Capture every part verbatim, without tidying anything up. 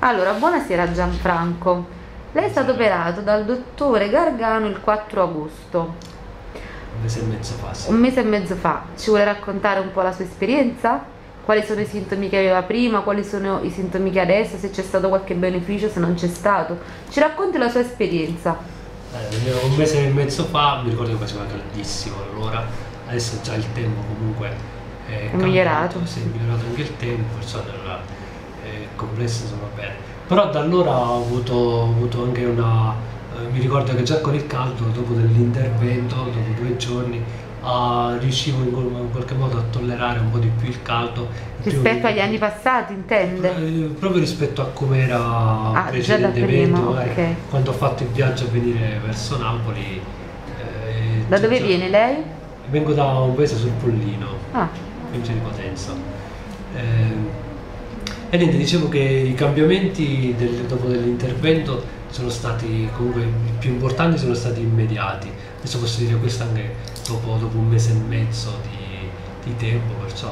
Allora, buonasera Gianfranco, lei è stato operato dal dottore Gargano il quattro agosto, un mese e mezzo fa, sì. un mese e mezzo fa. Ci vuole raccontare un po' la sua esperienza? Quali sono i sintomi che aveva prima, quali sono i sintomi che adesso, se c'è stato qualche beneficio, se non c'è stato? Ci racconti la sua esperienza. Eh, un mese e mezzo fa mi ricordo che faceva caldissimo, allora adesso già il tempo comunque è, è cambiato, migliorato. Si è migliorato anche il tempo, perciò allora complesse sono bene, però da allora ho avuto, ho avuto anche una eh, mi ricordo che già con il caldo, dopo dell'intervento, dopo due giorni eh, riuscivo in, in qualche modo a tollerare un po' di più il caldo rispetto agli anni passati, intende? Eh, proprio rispetto a come era ah, precedentemente, magari, okay. Quando ho fatto il viaggio a venire verso Napoli. Eh, da dove già, viene lei? Vengo da un paese sul Pollino, ah. Provincia di Potenza. eh, E niente, dicevo che i cambiamenti del, dopo dell'intervento sono stati comunque i più importanti, sono stati immediati. Adesso posso dire questo anche dopo, dopo un mese e mezzo di, di tempo, perciò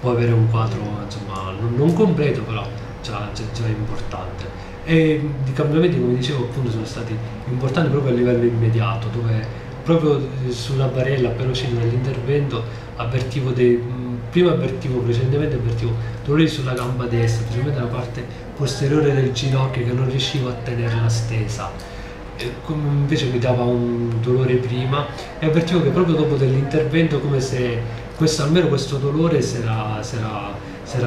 può avere un quadro insomma non, non completo, però già, già, già importante. E i cambiamenti, come dicevo appunto, sono stati importanti proprio a livello immediato, dove proprio sulla barella appena uscito dall'intervento avvertivo dei... Prima avvertivo, precedentemente avvertivo dolori sulla gamba destra, specialmente la parte posteriore del ginocchio, che non riuscivo a tenerla stesa, e invece mi dava un dolore prima, e avvertivo che proprio dopo dell'intervento come se questo, almeno questo dolore si era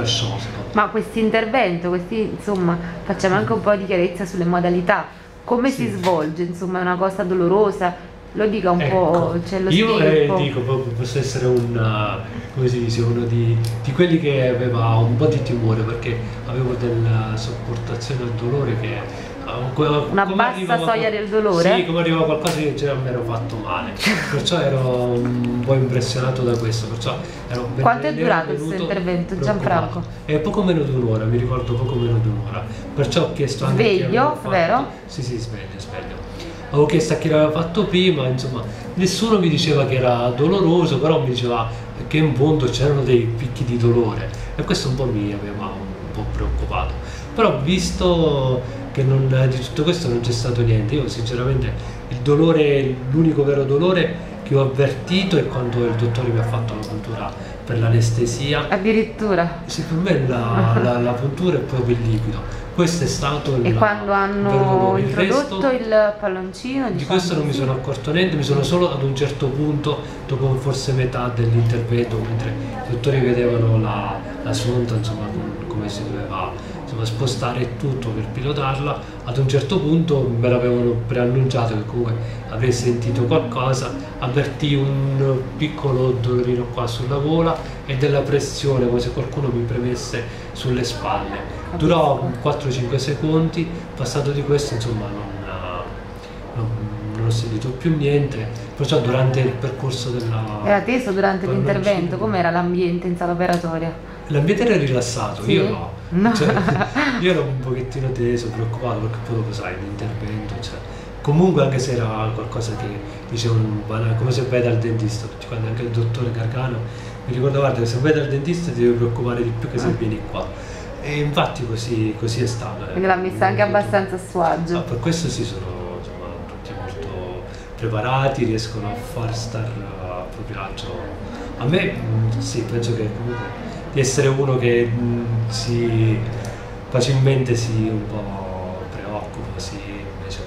sciolto. Ma questo intervento, questi, insomma, facciamo anche un po' di chiarezza sulle modalità, come sì. Si svolge, insomma, è una cosa dolorosa? Lo dica un ecco, po', c'è lo io eh, dico, posso essere un, come si dice, uno di, di quelli che aveva un po' di timore, perché avevo della sopportazione al dolore che... Una bassa soglia del dolore? Sì, come arrivava qualcosa che già mi ero fatto male, perciò ero un po' impressionato da questo, perciò ero... Quanto è durato il suo intervento, Gianfranco? È poco meno di un'ora, mi ricordo poco meno di un'ora, perciò ho chiesto anche... Sveglio, vero? Sì, sì, sveglio, sveglio. Avevo chiesto a chi l'aveva fatto prima, insomma, nessuno mi diceva che era doloroso, però mi diceva che in fondo c'erano dei picchi di dolore, e questo un po' mi aveva un po' preoccupato. Però visto che non, di tutto questo non c'è stato niente, io sinceramente il dolore, l'unico vero dolore che ho avvertito è quando il dottore mi ha fatto la puntura per l'anestesia. Addirittura? Sì, per me la, la, la puntura è proprio il liquido. Questo è stato il... E quando hanno introdotto il palloncino? Di questo non mi sono accorto niente, mi sono solo ad un certo punto, dopo forse metà dell'intervento, mentre i dottori vedevano la, la sonda, insomma, come si doveva insomma, spostare tutto per pilotarla, ad un certo punto me l'avevano preannunciato che comunque avrei sentito qualcosa, avvertì un piccolo dolorino qua sulla gola e della pressione, come se qualcuno mi premesse sulle spalle. Durò quattro cinque secondi, passato di questo insomma non, non, non ho sentito più niente, perciò durante il percorso della... Era teso durante l'intervento? Com'era l'ambiente in sala operatoria? L'ambiente era rilassato, sì? Io no, no. Cioè, io ero un pochettino teso, preoccupato, perché poi dopo sai l'intervento, cioè, comunque anche se era qualcosa che dicevano come se vai dal dentista, tutti quando anche il dottore Gargano mi ricorda, guarda, se vai dal dentista ti devi preoccupare di più che se vieni qua. E infatti così, così è stato. Quindi l'ha messa anche abbastanza a suo agio. No, per questo sì, sono insomma, tutti molto preparati, riescono a far stare a proprio agio. A me sì, penso che comunque di essere uno che mh, si facilmente si un po' preoccupa, sì, invece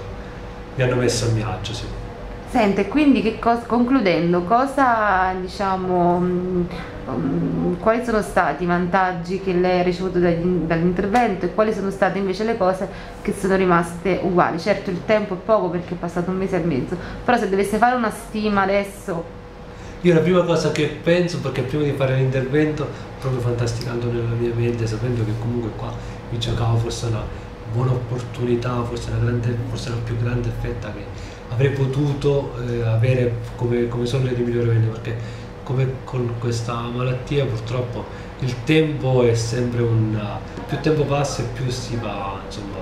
mi hanno messo a mio agio, sì. Sente, quindi che cosa, concludendo, cosa diciamo, um, um, quali sono stati i vantaggi che lei ha ricevuto dall'intervento e quali sono state invece le cose che sono rimaste uguali? Certo il tempo è poco perché è passato un mese e mezzo, però se dovesse fare una stima adesso... Io la prima cosa che penso, perché prima di fare l'intervento, proprio fantasticando nella mia mente, sapendo che comunque qua mi giocavo forse una buona opportunità, forse la, grande, forse la più grande fetta che... avrei potuto eh, avere come, come soglia di miglioramento, perché come con questa malattia purtroppo il tempo è sempre un... più tempo passa e più si va, insomma,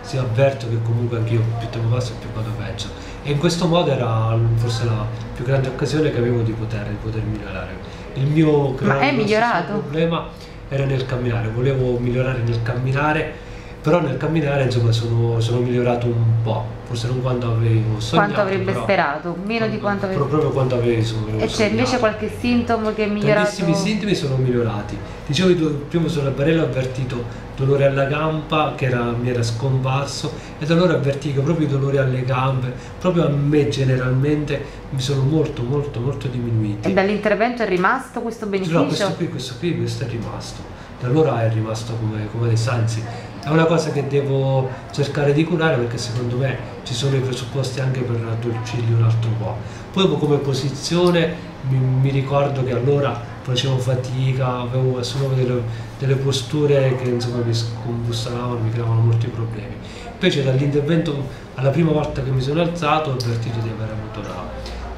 si avverto che comunque anch'io più tempo passa e più vado peggio, e in questo modo era forse la più grande occasione che avevo di poter, di poter migliorare. Il mio grande problema era nel camminare, volevo migliorare nel camminare, però nel camminare insomma sono, sono migliorato un po', forse non quanto avevo sognato, quanto avrebbe sperato, meno di quanto avevo proprio quanto avevo sognato. E c'è invece qualche sintomo che è migliorato? Tantissimi sintomi sono migliorati, dicevo che prima sulla barella ho avvertito dolore alla gamba che era, mi era scomparso, e da allora avvertivo proprio i dolori alle gambe, proprio a me generalmente mi sono molto molto molto diminuiti. E dall'intervento è rimasto questo beneficio? No, questo qui, questo qui, questo è rimasto, da allora è rimasto come, come adesso, anzi è una cosa che devo cercare di curare, perché secondo me ci sono i presupposti anche per addolcirli un altro po'. Poi come posizione mi, mi ricordo che allora facevo fatica, avevo solo delle, delle posture che insomma mi scombussolavano, mi creavano molti problemi. Invece dall'intervento, alla prima volta che mi sono alzato, ho avvertito di aver avuto una,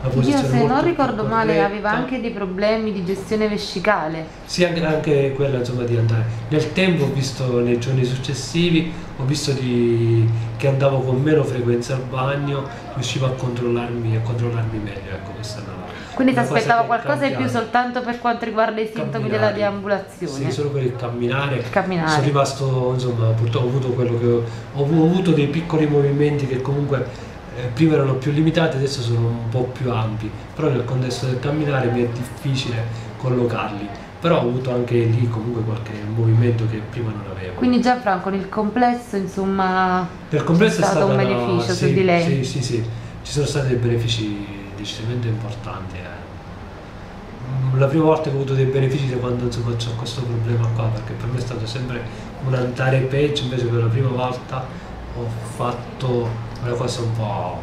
una posizione. Io, se non ricordo male, aveva anche dei problemi di gestione vescicale. Sì, anche, anche quella insomma di andare. Nel tempo ho visto, nei giorni successivi, ho visto di, che andavo con meno frequenza al bagno, riuscivo a controllarmi, a controllarmi meglio, ecco, questa è una. Quindi ti aspettava qualcosa in più soltanto per quanto riguarda i sintomi della deambulazione? Sì, solo per il camminare. Il camminare. Sono rimasto, insomma, purtroppo ho avuto quello che ho, ho avuto dei piccoli movimenti che comunque eh, prima erano più limitati, adesso sono un po' più ampi, però nel contesto del camminare mi è difficile collocarli. Però ho avuto anche lì comunque qualche movimento che prima non avevo. Quindi Gianfranco, nel complesso, insomma, nel complesso è stato, stato un beneficio su di lei? Sì, sì, sì, ci sono stati dei benefici decisamente importante. Eh. La prima volta che ho avuto dei benefici da quando insomma ho questo problema qua, perché per me è stato sempre un andare peggio, invece per la prima volta ho fatto una cosa un po'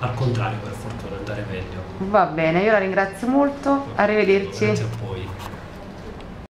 al contrario, per fortuna, andare meglio. Va bene, io la ringrazio molto, arrivederci.